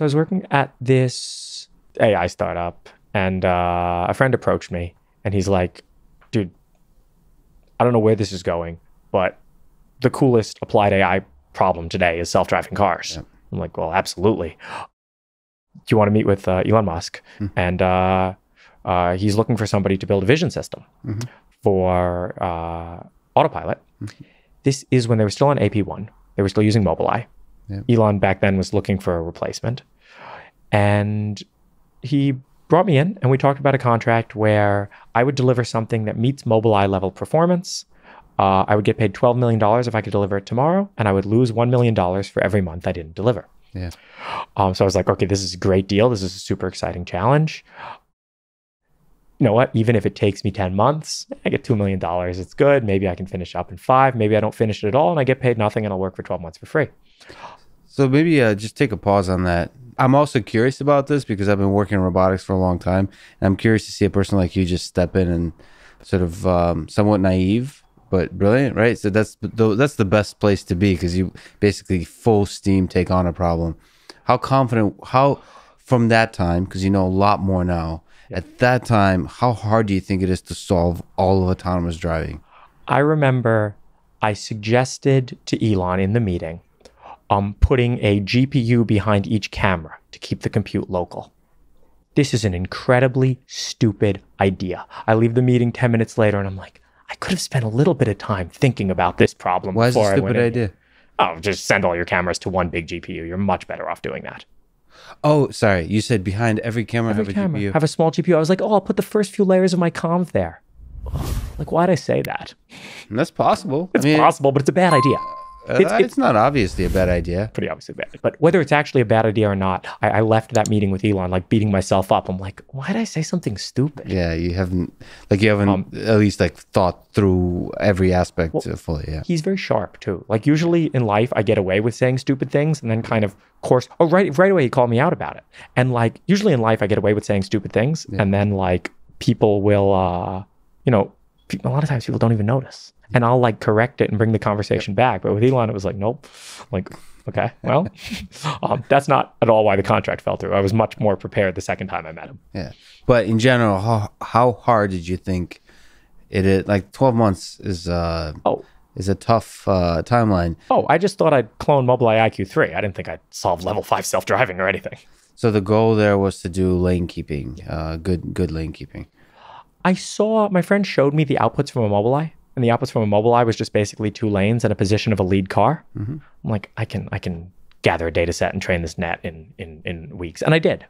So I was working at this AI startup, and a friend approached me, and he's like, dude, I don't know where this is going, but the coolest applied AI problem today is self-driving cars. Yeah. I'm like, well, absolutely. Do you want to meet with Elon Musk? Mm-hmm. And he's looking for somebody to build a vision system mm-hmm. for autopilot. Mm-hmm. This is when they were still on AP1. They were still using Mobileye. Yep. Elon back then was looking for a replacement. And he brought me in and we talked about a contract where I would deliver something that meets Mobileye level performance. I would get paid $12 million if I could deliver it tomorrow, and I would lose $1 million for every month I didn't deliver. Yeah. So I was like, okay, this is a great deal. This is a super exciting challenge. You know what? Even if it takes me 10 months, I get $2 million. It's good. Maybe I can finish up in 5. Maybe I don't finish it at all and I get paid nothing and I'll work for 12 months for free. So maybe just take a pause on that. I'm also curious about this because I've been working in robotics for a long time. And I'm curious to see a person like you just step in and sort of somewhat naive, but brilliant, right? So that's the best place to be because you basically full steam take on a problem. How confident, how from that time, because you know a lot more now, at that time, how hard do you think it is to solve all of autonomous driving? I remember I suggested to Elon in the meeting putting a GPU behind each camera to keep the compute local. This is an incredibly stupid idea. I leave the meeting 10 minutes later and I'm like, I could have spent a little bit of time thinking about this problem. Why is it a stupid idea? Oh, just send all your cameras to one big GPU. You're much better off doing that. Oh, sorry. You said behind every camera, GPU. Have a small GPU. I was like, oh, I'll put the first few layers of my conv there. Like, why'd I say that? And that's possible. It's possible, but it's a bad idea. It's not obviously a bad idea. Pretty obviously bad. But whether it's actually a bad idea or not, I left that meeting with Elon, like beating myself up. I'm like, why did I say something stupid? Yeah, you haven't at least like thought through every aspect fully. Yeah. He's very sharp too. Like usually in life, I get away with saying stupid things and then kind of course. Oh, right away he called me out about it. And like usually in life, I get away with saying stupid things, yeah. And then like people will, you know, a lot of times people don't even notice. And I'll like correct it and bring the conversation back. But with Elon, it was like, nope. I'm like, okay, well, that's not at all why the contract fell through. I was much more prepared the second time I met him. Yeah. But in general, how hard did you think it is? Like 12 months is a tough timeline. Oh, I just thought I'd clone Mobileye IQ3. I didn't think I'd solve level 5 self-driving or anything. So the goal there was to do lane keeping, good lane keeping. I saw, my friend showed me the outputs from a Mobileye. And the outputs from a Mobileye was just basically 2 lanes and a position of a lead car. Mm-hmm. I'm like, I can gather a data set and train this net in weeks. And I did.